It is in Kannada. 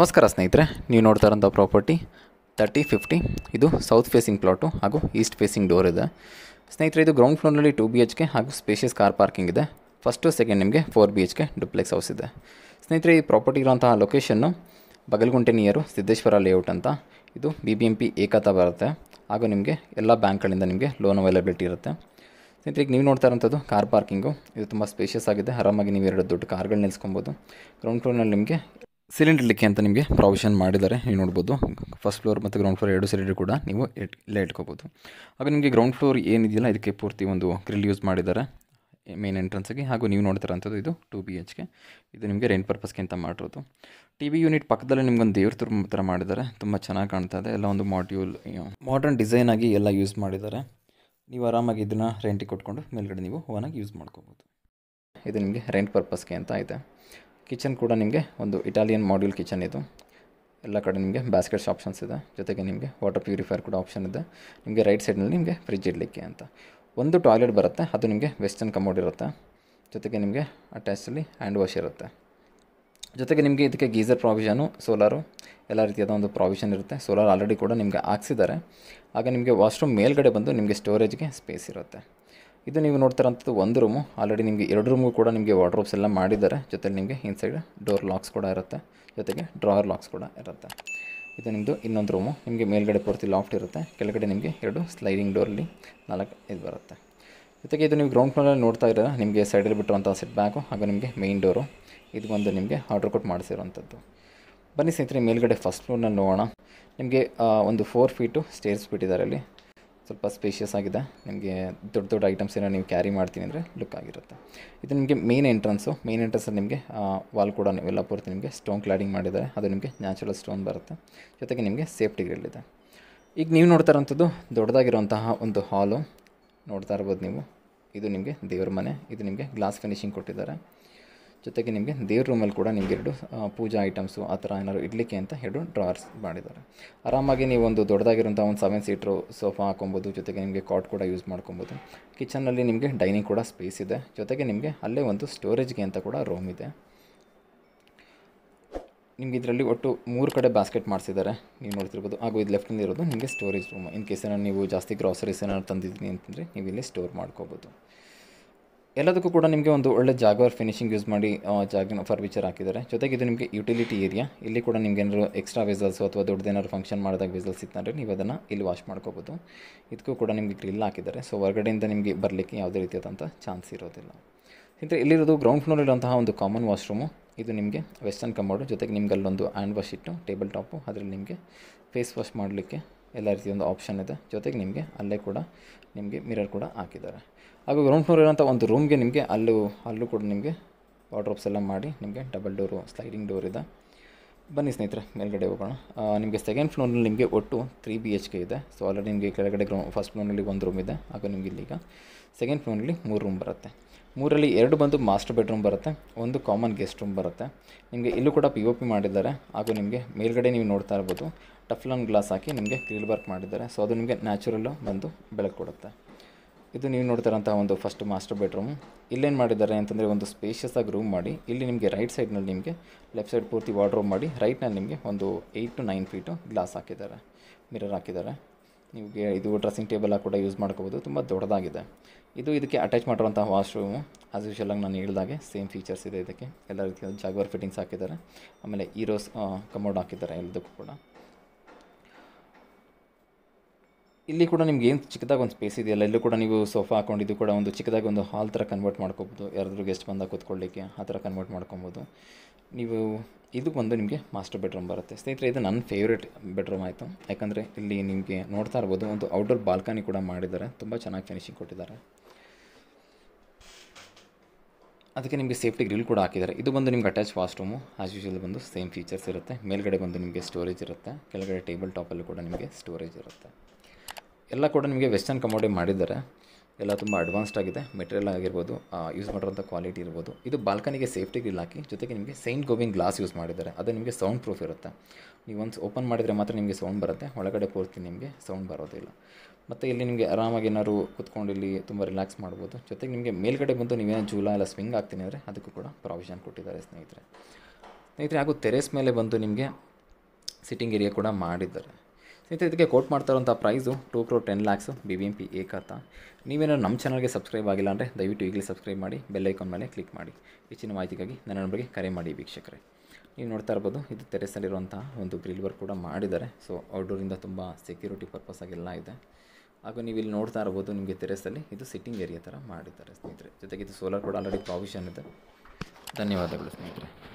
ನಮಸ್ಕಾರ ಸ್ನೇಹಿತರೆ, ನೀವು ನೋಡ್ತಾ ಇರೋಂಥ ಪ್ರಾಪರ್ಟಿ 3050. ಇದು ಸೌತ್ ಫೇಸಿಂಗ್ ಪ್ಲಾಟು ಹಾಗೂ ಈಸ್ಟ್ ಫೇಸಿಂಗ್ ಡೋರ್ ಇದೆ ಸ್ನೇಹಿತರೆ. ಇದು ಗ್ರೌಂಡ್ ಫ್ಲೋರ್ನಲ್ಲಿ 2 BHK ಹಾಗೂ ಸ್ಪೇಷಿಯಸ್ ಕಾರ್ ಪಾರ್ಕಿಂಗ್ ಇದೆ. ಫಸ್ಟು ಸೆಕೆಂಡ್ ನಿಮಗೆ 4 BHK ಡುಪ್ಲೆಕ್ಸ್ ಹೌಸ್ ಇದೆ ಸ್ನೇಹಿತರೆ. ಈ ಪ್ರಾಪರ್ಟಿ ಇರೋಂತಹ location Bagalgunte near Siddeshwara layout ಅಂತ. ಇದು BBMP ಏಕತಾ ಬರುತ್ತೆ ಹಾಗೂ ನಿಮಗೆ ಎಲ್ಲ ಬ್ಯಾಂಕ್ಗಳಿಂದ ನಿಮಗೆ ಲೋನ್ ಅವೈಲಬಿಲಿಟಿ ಇರುತ್ತೆ ಸ್ನೇಹಿತರೆ. ಈಗ ನೀವು ನೋಡ್ತಾ ಇರೋಂಥದ್ದು ಕಾರ್ ಪಾರ್ಕಿಂಗು. ಇದು ತುಂಬ ಸ್ಪೇಷಿಯಸ್ ಆಗಿದೆ, ಆರಾಮಾಗಿ ನೀವು 2 ದೊಡ್ಡ ಕಾರ್ಗಳನ್ನ ನಿಲ್ಸ್ಕೊಬೋದು. ಗ್ರೌಂಡ್ ಫ್ಲೋರ್ನಲ್ಲಿ ನಿಮಗೆ ಸಿಲಿಂಡರ್ ಇಡಲಿಕ್ಕೆ ಅಂತ ನಿಮಗೆ ಪ್ರಾವಿಷನ್ ಮಾಡಿದ್ದಾರೆ, ನೀವು ನೋಡ್ಬೋದು. ಫಸ್ಟ್ ಫ್ಲೋರ್ ಮತ್ತು ಗ್ರೌಂಡ್ ಫ್ಲೋರ್ 2 ಸಿಲಿಂಡರ್ ಕೂಡ ನೀವು ಇಲ್ಲೇ ಇಟ್ಕೋಬೋದು. ಆಗ ನಿಮಗೆ ಗ್ರೌಂಡ್ ಫ್ಲೋರ್ ಏನಿದೆಯಲ್ಲ ಇದಕ್ಕೆ ಪೂರ್ತಿ ಒಂದು ಗ್ರಿಲ್ ಯೂಸ್ ಮಾಡಿದ್ದಾರೆ ಮೇನ್ ಎಂಟ್ರೆನ್ಸ್ಗೆ. ಹಾಗೂ ನೀವು ನೋಡ್ತಾ ಇರೋಂಥದ್ದು ಇದು 2 BHK. ಇದು ನಿಮಗೆ ರೆಂಟ್ ಪರ್ಪಸ್ಗೆ ಅಂತ ಮಾಡಿರೋದು. TV ಯೂನಿಟ್ ಪಕ್ಕದಲ್ಲೇ ನಿಮಗೊಂದು ದೇವ್ರ ತುರ್ಮ ಥರ ಮಾಡಿದ್ದಾರೆ, ತುಂಬ ಚೆನ್ನಾಗಿ ಕಾಣ್ತಾ ಇದೆ. ಎಲ್ಲ ಒಂದು ಮಾಡರ್ನ್ ಡಿಸೈನ್ ಆಗಿ ಎಲ್ಲ ಯೂಸ್ ಮಾಡಿದ್ದಾರೆ. ನೀವು ಆರಾಮಾಗಿ ಇದನ್ನು ರೆಂಟಿಗೆ ಕೊಟ್ಕೊಂಡು ಮೇಲ್ಗಡೆ ನೀವು ಓನಾಗಿ ಯೂಸ್ ಮಾಡ್ಕೋಬೋದು. ಇದು ನಿಮಗೆ ರೆಂಟ್ ಪರ್ಪಸ್ಗೆ ಅಂತ ಇದೆ. ಕಿಚನ್ ಕೂಡ ನಿಮಗೆ ಒಂದು ಇಟಾಲಿಯನ್ ಮಾಡ್ಯೂಲ್ ಕಿಚನ್. ಇದು ಎಲ್ಲ ಕಡೆ ನಿಮಗೆ ಬ್ಯಾಸ್ಕೆಟ್ಸ್ ಆಪ್ಷನ್ಸ್ ಇದೆ, ಜೊತೆಗೆ ನಿಮಗೆ ವಾಟರ್ ಪ್ಯೂರಿಫೈಯರ್ ಕೂಡ ಆಪ್ಷನ್ ಇದೆ. ನಿಮಗೆ ರೈಟ್ ಸೈಡ್ನಲ್ಲಿ ನಿಮಗೆ ಫ್ರಿಜ್ ಇಡಲಿಕ್ಕೆ ಅಂತ ಒಂದು ಟಾಯ್ಲೆಟ್ ಬರುತ್ತೆ, ಅದು ನಿಮಗೆ ವೆಸ್ಟರ್ನ್ ಕಮೋಡ್ ಇರುತ್ತೆ. ಜೊತೆಗೆ ನಿಮಗೆ ಅಟ್ಯಾಚಲ್ಲಿ ಹ್ಯಾಂಡ್ ವಾಶ್ ಇರುತ್ತೆ. ಜೊತೆಗೆ ನಿಮಗೆ ಇದಕ್ಕೆ ಗೀಸರ್ ಪ್ರಾವಿಷನು, ಸೋಲಾರು ಎಲ್ಲ ರೀತಿಯಾದ ಒಂದು ಪ್ರಾವಿಷನ್ ಇರುತ್ತೆ. ಸೋಲಾರ್ ಆಲ್ರೆಡಿ ಕೂಡ ನಿಮಗೆ ಹಾಕ್ಸಿದ್ದಾರೆ. ಆಗ ನಿಮಗೆ ವಾಶ್ರೂಮ್ ಮೇಲ್ಗಡೆ ಬಂದು ನಿಮಗೆ ಸ್ಟೋರೇಜ್ಗೆ ಸ್ಪೇಸ್ ಇರುತ್ತೆ. ಇದು ನೀವು ನೋಡ್ತಾ ಇರೋಂಥದ್ದು ಒಂದು ರೂಮು. ಆಲ್ರೆಡಿ ನಿಮಗೆ 2 ರೂಮು ಕೂಡ ನಿಮಗೆ ವಾರ್ಡ್ರೋಬ್ಸ್ ಎಲ್ಲ ಮಾಡಿದ್ದಾರೆ. ಜೊತೆಲಿ ನಿಮಗೆ ಇನ್ಸೈಡ್ ಡೋರ್ ಲಾಕ್ಸ್ ಕೂಡ ಇರುತ್ತೆ, ಜೊತೆಗೆ ಡ್ರಾಯರ್ ಲಾಕ್ಸ್ ಕೂಡ ಇರುತ್ತೆ. ಇದು ನಿಮ್ಮದು ಇನ್ನೊಂದು ರೂಮು. ನಿಮಗೆ ಮೇಲ್ಗಡೆ ಪೂರ್ತಿ ಲಾಫ್ಟ್ ಇರುತ್ತೆ, ಕೆಳಗಡೆ ನಿಮಗೆ 2 ಸ್ಲೈಡಿಂಗ್ ಡೋರ್ಲಿ 4 ಇದು ಬರುತ್ತೆ. ಜೊತೆಗೆ ಇದು ನೀವು ಗ್ರೌಂಡ್ ಫ್ಲೋರಲ್ಲಿ ನೋಡ್ತಾ ಇರೋ ನಿಮಗೆ ಸೈಡಲ್ಲಿ ಬಿಟ್ಟಿರುವಂಥ ಸೆಟ್ ಬ್ಯಾಕು ಹಾಗೂ ನಿಮಗೆ ಮೇಯ್ನ್ ಡೋರು. ಇದು ಒಂದು ನಿಮಗೆ ಆರ್ಡರ್ ಕೊಟ್ಟು ಮಾಡಿಸಿರೋವಂಥದ್ದು. ಬನ್ನಿ ಸ್ನೇಹಿತರೆ, ಮೇಲ್ಗಡೆ ಫಸ್ಟ್ ಫ್ಲೋರ್ನಲ್ಲಿ ನೋಡೋಣ. ನಿಮಗೆ ಒಂದು 4 ಫೀಟು ಸ್ಟೇರ್ಸ್ ಬಿಟ್ಟಿದ್ದಾರೆ. ಅಲ್ಲಿ ಸ್ವಲ್ಪ ಸ್ಪೇಷಿಯಸ್ ಆಗಿದೆ. ನಿಮಗೆ ದೊಡ್ಡ ದೊಡ್ಡ ಐಟಮ್ಸ್ ಏನೋ ನೀವು ಕ್ಯಾರಿ ಮಾಡ್ತೀನಿ ಅಂದರೆ ಲುಕ್ ಆಗಿರುತ್ತೆ. ಇದು ನಿಮಗೆ ಮೇನ್ ಎಂಟ್ರೆನ್ಸಲ್ಲಿ ನಿಮಗೆ ವಾಲ್ ಕೂಡ ಎಲ್ಲ ಪೂರ್ತಿ ನಿಮಗೆ ಸ್ಟೋನ್ ಕ್ಲಾಡಿಂಗ್ ಮಾಡಿದ್ದಾರೆ, ಅದು ನಿಮಗೆ ನ್ಯಾಚುರಲ್ ಸ್ಟೋನ್ ಬರುತ್ತೆ. ಜೊತೆಗೆ ನಿಮಗೆ ಸೇಫ್ಟಿ ಗ್ರಿಲ್ ಇದೆ. ಈಗ ನೀವು ನೋಡ್ತಾ ಇರೋಂಥದ್ದು ದೊಡ್ಡದಾಗಿರೋಂತಹ ಒಂದು ಹಾಲು ನೋಡ್ತಾ ಇರ್ಬೋದು ನೀವು. ಇದು ನಿಮಗೆ ದೇವ್ರ ಮನೆ. ಇದು ನಿಮಗೆ ಗ್ಲಾಸ್ ಫಿನಿಶಿಂಗ್ ಕೊಟ್ಟಿದ್ದಾರೆ. ಜೊತೆಗೆ ನಿಮಗೆ ದೇವ್ರ ರೂಮಲ್ಲಿ ಕೂಡ ನಿಮಗೆ 2 ಪೂಜಾ ಐಟಮ್ಸು ಆ ಥರ ಏನಾದ್ರು ಇಡಲಿಕ್ಕೆ ಅಂತ 2 ಡ್ರಾರ್ಸ್ ಮಾಡಿದ್ದಾರೆ. ಆರಾಮಾಗಿ ನೀವು ಒಂದು ದೊಡ್ಡದಾಗಿರೋಂಥ ಒಂದು 7 ಸೀಟ್ರು ಸೋಫಾ ಹಾಕೊಬೋದು. ಜೊತೆಗೆ ನಿಮಗೆ ಕಾಟ್ ಕೂಡ ಯೂಸ್ ಮಾಡ್ಕೊಬೋದು. ಕಿಚನಲ್ಲಿ ನಿಮಗೆ ಡೈನಿಂಗ್ ಕೂಡ ಸ್ಪೇಸ್ ಇದೆ. ಜೊತೆಗೆ ನಿಮಗೆ ಅಲ್ಲೇ ಒಂದು ಸ್ಟೋರೇಜ್ಗೆ ಅಂತ ಕೂಡ ರೂಮ್ ಇದೆ. ನಿಮಗೆ ಇದರಲ್ಲಿ ಒಟ್ಟು 3 ಕಡೆ ಬ್ಯಾಸ್ಕೆಟ್ ಮಾಡಿಸಿದ್ದಾರೆ, ನೀವು ನೋಡ್ತಿರ್ಬೋದು. ಹಾಗೂ ಇದು ಲೆಫ್ಟಿಂದ ಇರೋದು ನಿಮಗೆ ಸ್ಟೋರೇಜ್ ರೂಮ್. ಇನ್ ಕೇಸ್ ಏನಾದ್ರು ನೀವು ಜಾಸ್ತಿ ಗ್ರಾಸರೀಸ್ ಏನಾದ್ರು ತಂದಿದ್ದೀನಿ ಅಂತಂದರೆ ನೀವು ಇಲ್ಲಿ ಸ್ಟೋರ್ ಮಾಡ್ಕೋಬೋದು. ಎಲ್ಲದಕ್ಕೂ ಕೂಡ ನಿಮಗೆ ಒಂದು ಒಳ್ಳೆ ಜಾಗ ಫಿನಿಶಿಂಗ್ ಯೂಸ್ ಮಾಡಿ ಜಾಗ ಫರ್ನಿಚರ್ ಹಾಕಿದ್ದಾರೆ. ಜೊತೆಗೆ ಇದು ನಿಮಗೆ ಯುಟಿಲಿಟಿ ಏರಿಯಾ. ಇಲ್ಲಿ ಕೂಡ ನಿಮ್ಗೆ ಏನಾದ್ರು ಎಕ್ಸ್ಟ್ರಾ ವೆಸಲ್ಸು ಅಥವಾ ದೊಡ್ಡದೇನಾದ್ರು ಫಂಕ್ಷನ್ ಮಾಡಿದಾಗ ವೆಸಲ್ಸ್ ಇತ್ತಂದರೆ ನೀವು ಅದನ್ನು ಇಲ್ಲಿ ವಾಶ್ ಮಾಡ್ಕೋಬೋದು. ಇದಕ್ಕೂ ಕೂಡ ನಿಮಗೆ ಗ್ರಿಲ್ ಹಾಕಿದ್ದಾರೆ, ಸೊ ಹೊರಗಡೆಯಿಂದ ನಿಮಗೆ ಬರಲಿಕ್ಕೆ ಯಾವುದೇ ರೀತಿಯಾದಂಥ ಚಾನ್ಸ್ ಇರೋದಿಲ್ಲ. ಅಂದರೆ ಇಲ್ಲಿರೋದು ಗ್ರೌಂಡ್ ಫ್ಲೋರ್ನಲ್ಲಿರುವಂತಹ ಒಂದು ಕಾಮನ್ ವಾಶ್ರೂಮು. ಇದು ನಿಮಗೆ ವೆಸ್ಟರ್ನ್ ಕಮೋಡು. ಜೊತೆಗೆ ನಿಮ್ಗೆ ಅಲ್ಲೊಂದು ಹ್ಯಾಂಡ್ ವಾಶ್ ಇಟ್ಟು ಟೇಬಲ್ ಟಾಪು, ಅದರಲ್ಲಿ ನಿಮಗೆ ಫೇಸ್ ವಾಶ್ ಮಾಡಲಿಕ್ಕೆ ಎಲ್ಲ ರೀತಿಯೊಂದು ಆಪ್ಷನ್ ಇದೆ. ಜೊತೆಗೆ ನಿಮಗೆ ಅಲ್ಲೇ ಕೂಡ ನಿಮಗೆ ಮಿರರ್ ಕೂಡ ಹಾಕಿದ್ದಾರೆ. ಹಾಗೂ ಗ್ರೌಂಡ್ ಫ್ಲೋರ್ ಇರೋಂಥ ಒಂದು ರೂಮ್ಗೆ ನಿಮಗೆ ಅಲ್ಲೂ ಕೂಡ ನಿಮಗೆ ವಾರ್ಡ್ರೋಬ್ಸ್ ಎಲ್ಲ ಮಾಡಿ ನಿಮಗೆ ಡಬಲ್ ಡೋರು, ಸ್ಲೈಡಿಂಗ್ ಡೋರ್ ಇದೆ. ಬನ್ನಿ ಸ್ನೇಹಿತರೆ, ಮೇಲ್ಗಡೆ ಹೋಗೋಣ. ನಿಮಗೆ ಸೆಕೆಂಡ್ ಫ್ಲೋರ್ನಲ್ಲಿ ನಿಮಗೆ ಒಟ್ಟು 3 BHK ಇದೆ. ಸೊ ಆಲ್ರೆಡಿ ನಿಮಗೆ ಕೆಳಗಡೆ ಫಸ್ಟ್ ಫ್ಲೋರ್ನಲ್ಲಿ 1 ರೂಮ್ ಇದೆ. ಹಾಗೂ ನಿಮಗೆ ಇಲ್ಲಿಗ ಸೆಕೆಂಡ್ ಫ್ಲೋರ್ನಲ್ಲಿ 3 ರೂಮ್ ಬರುತ್ತೆ. 3ರಲ್ಲಿ 2 ಬಂದು ಮಾಸ್ಟರ್ ಬೆಡ್ರೂಮ್ ಬರುತ್ತೆ, 1 ಕಾಮನ್ ಗೆಸ್ಟ್ ರೂಮ್ ಬರುತ್ತೆ. ನಿಮಗೆ ಇಲ್ಲೂ ಕೂಡ POP ಮಾಡಿದ್ದಾರೆ. ಹಾಗೂ ನಿಮಗೆ ಮೇಲ್ಗಡೆ ನೀವು ನೋಡ್ತಾ ಇರ್ಬೋದು ಟಫ್ಲಾನ್ ಗ್ಲಾಸ್ ಹಾಕಿ ನಿಮಗೆ ಗ್ರಿಲ್ ವರ್ಕ್ ಮಾಡಿದ್ದಾರೆ, ಸೊ ಅದು ನಿಮಗೆ ನ್ಯಾಚುರಲ್ಲು ಬಂದು ಬೆಳಕು ಕೊಡುತ್ತೆ. ಇದು ನೀವು ನೋಡ್ತಾ ಇರೋಂಥ ಒಂದು ಫಸ್ಟ್ ಮಾಸ್ಟರ್ ಬೆಡ್ರೂಮು. ಇಲ್ಲೇನು ಮಾಡಿದ್ದಾರೆ ಅಂತಂದರೆ ಒಂದು ಸ್ಪೇಷಿಯಸ್ ಆಗಿ ರೂಮ್ ಮಾಡಿ ಇಲ್ಲಿ ನಿಮಗೆ ರೈಟ್ ಸೈಡ್ನಲ್ಲಿ ನಿಮಗೆ ಲೆಫ್ಟ್ ಸೈಡ್ ಪೂರ್ತಿ ವಾರ್ಡ್ರೋಬ್ ಮಾಡಿ ರೈಟ್ನಲ್ಲಿ ನಿಮಗೆ ಒಂದು 8 to 9 ಫೀಟು ಗ್ಲಾಸ್ ಹಾಕಿದ್ದಾರೆ, ಮಿರರ್ ಹಾಕಿದ್ದಾರೆ. ನಿಮಗೆ ಇದು ಡ್ರೆಸ್ಸಿಂಗ್ ಟೇಬಲ್ ಕೂಡ ಯೂಸ್ ಮಾಡ್ಕೋಬೋದು, ತುಂಬ ದೊಡ್ಡದಾಗಿದೆ. ಇದಕ್ಕೆ ಅಟ್ಯಾಚ್ ಮಾಡಿರುವಂಥ ವಾಶ್ರೂಮು ಆಸ್ ಯೂಶಲ್ ಆಗಿ ನಾನು ಹೇಳಿದಾಗೆ ಸೇಮ್ ಫೀಚರ್ಸ್ ಇದೆ. ಇದಕ್ಕೆ ಎಲ್ಲ ರೀತಿಯ ಜಾಗ್ವಾರ್ ಫಿಟ್ಟಿಂಗ್ಸ್ ಹಾಕಿದ್ದಾರೆ, ಆಮೇಲೆ ಈರೋಸ್ ಕಮೋಡ್ ಹಾಕಿದ್ದಾರೆ ಎಲ್ಲದಕ್ಕೂ ಕೂಡ. ಇಲ್ಲಿ ಕೂಡ ನಿಮ್ಗೆ ಏನು ಚಿಕ್ಕದಾಗಿ ಒಂದು ಸ್ಪೇಸ್ ಇದೆಯಲ್ಲ, ಇಲ್ಲೂ ಕೂಡ ನೀವು ಸೋಫಾ ಹಾಕೊಂಡಿದ್ದು ಕೂಡ ಒಂದು ಚಿಕ್ಕದಾಗಿ ಒಂದು ಹಾಲ್ ಥರ ಕನ್ವರ್ಟ್ ಮಾಡ್ಕೋಬೋದು. ಯಾರಾದರೂ ಗೆಸ್ಟ್ ಬಂದಾಗ ಕೂತ್ಕೊಳ್ಳಿಕ್ಕೆ ಆ ಥರ ಕನ್ವರ್ಟ್ ಮಾಡ್ಕೊಬೋದು ನೀವು. ಇದು ಬಂದು ನಿಮಗೆ ಮಾಸ್ಟರ್ ಬೆಡ್ರೂಮ್ ಬರುತ್ತೆ ಸ್ನೇಹಿತರೆ. ಇದು ನನ್ನ ಫೇವ್ರೇಟ್ ಬೆಡ್ರೂಮ್ ಆಯಿತು, ಯಾಕಂದರೆ ಇಲ್ಲಿ ನಿಮಗೆ ನೋಡ್ತಾ ಇರ್ಬೋದು ಒಂದು ಔಟ್ಡೋರ್ ಬಾಲ್ಕನಿ ಕೂಡ ಮಾಡಿದ್ದಾರೆ, ತುಂಬ ಚೆನ್ನಾಗಿ ಫಿನಿಶಿಂಗ್ ಕೊಟ್ಟಿದ್ದಾರೆ. ಅದಕ್ಕೆ ನಿಮಗೆ ಸೇಫ್ಟಿ ಗ್ರಿಲ್ ಕೂಡ ಹಾಕಿದ್ದಾರೆ. ಇದು ಬಂದು ನಿಮ್ಗೆ ಅಟ್ಯಾಚ್ ವಾಶ್ರೂಮು ಆಸ್ ಯೂಶಲ್ ಬಂದು ಸೇಮ್ ಫೀಚರ್ಸ್ ಇರುತ್ತೆ. ಮೇಲ್ಗಡೆ ಬಂದು ನಿಮಗೆ ಸ್ಟೋರೇಜ್ ಇರುತ್ತೆ, ಕೆಳಗಡೆ ಟೇಬಲ್ ಟಾಪಲ್ಲೂ ಕೂಡ ನಿಮಗೆ ಸ್ಟೋರೇಜ್ ಇರುತ್ತೆ. ಎಲ್ಲ ಕೂಡ ನಿಮಗೆ ವೆಸ್ಟರ್ನ್ ಕಮೋಡಿ ಮಾಡಿದ್ದಾರೆ, ಎಲ್ಲ ತುಂಬ ಅಡ್ವಾನ್ಸ್ಡ್ ಆಗಿದೆ. ಮೆಟೀರಿಯಲ್ ಆಗಿರ್ಬೋದು, ಯೂಸ್ ಮಾಡಿರೋಂಥ ಕ್ವಾಲಿಟಿ ಇರ್ಬೋದು. ಇದು ಬಾಲ್ಕನಿಗೆ ಸೇಫ್ಟಿ ಗ್ರಿಲ್ ಹಾಕಿ ಜೊತೆಗೆ ನಿಮಗೆ ಸೈಂಟ್ ಗೋವಿಂಗ್ ಗ್ಲಾಸ್ ಯೂಸ್ ಮಾಡಿದ್ದಾರೆ, ಅದು ನಿಮಗೆ ಸೌಂಡ್ ಪ್ರೂಫ್ ಇರುತ್ತೆ. ನೀವು ಒನ್ಸ್ ಓಪನ್ ಮಾಡಿದರೆ ಮಾತ್ರ ನಿಮಗೆ ಸೌಂಡ್ ಬರುತ್ತೆ, ಒಳಗಡೆ ಪೂರ್ತಿ ನಿಮಗೆ ಸೌಂಡ್ ಬರೋದಿಲ್ಲ. ಮತ್ತು ಇಲ್ಲಿ ನಿಮಗೆ ಆರಾಮಾಗಿ ಏನಾದ್ರು ಕುತ್ಕೊಂಡು ಇಲ್ಲಿ ತುಂಬ ರಿಲ್ಯಾಕ್ಸ್ ಮಾಡ್ಬೋದು. ಜೊತೆಗೆ ನಿಮಗೆ ಮೇಲ್ಗಡೆ ಬಂದು ನೀವೇನೋ ಜೂಲಾ ಎಲ್ಲ ಸ್ವಿಂಗ್ ಆಗ್ತೀನಿ ಅಂದರೆ ಅದಕ್ಕೂ ಕೂಡ ಪ್ರಾವಿಷನ್ ಕೊಟ್ಟಿದ್ದಾರೆ ಸ್ನೇಹಿತರೆ. ಹಾಗೂ ಟೆರೇಸ್ ಮೇಲೆ ಬಂದು ನಿಮಗೆ ಸಿಟ್ಟಿಂಗ್ ಏರಿಯಾ ಕೂಡ ಮಾಡಿದ್ದಾರೆ. ಸ್ನೇಹಿತರೆ, ಇದಕ್ಕೆ ಕೋಟ್ ಮಾಡ್ತಾರಂಥ ಪ್ರೈಸು 2 crore 10 lakhs BBMP ಏಕತಾ. ನೀವೇನೋ ನಮ್ಮ ಚಾನಲ್ಗೆ ಸಬ್ಸ್ಕ್ರೈಬ್ ಆಗಿಲ್ಲ ಅಂದರೆ ದಯವಿಟ್ಟು ಈಗಲೇ ಸಬ್ಸ್ಕ್ರೈಬ್ ಮಾಡಿ, ಬೆಲ್ ಐಕಾನ್ ಮೇಲೆ ಕ್ಲಿಕ್ ಮಾಡಿ. ಹೆಚ್ಚಿನ ಮಾಹಿತಿಗಾಗಿ ನನ್ನ ನಂಬರ್ಗೆ ಕರೆ ಮಾಡಿ ವೀಕ್ಷಕರೇ. ನೀವು ನೋಡ್ತಾ ಇರ್ಬೋದು, ಇದು ಟೆರೆಸಲ್ಲಿರುವಂಥ ಒಂದು ಗ್ರಿಲ್ ವರ್ಕ್ ಕೂಡ ಮಾಡಿದ್ದಾರೆ. ಸೊ ಔಟ್ಡೋರಿಂದ ತುಂಬ ಸೆಕ್ಯೂರಿಟಿ ಪರ್ಪಸ್ ಆಗೆಲ್ಲ ಇದೆ. ಹಾಗೂ ನೀವು ಇಲ್ಲಿ ನೋಡ್ತಾ ಇರ್ಬೋದು, ನಿಮಗೆ ಟೆರೆಸಲ್ಲಿ ಇದು ಸಿಟ್ಟಿಂಗ್ ಏರಿಯಾ ಥರ ಮಾಡಿದ್ದಾರೆ ಸ್ನೇಹಿತರೆ. ಜೊತೆಗೆ ಇದು ಸೋಲಾರ್ ಕೂಡ ಆಲ್ರೆಡಿ ಪ್ರಾವಿಷನ್ ಇದೆ. ಧನ್ಯವಾದಗಳು ಸ್ನೇಹಿತರೆ.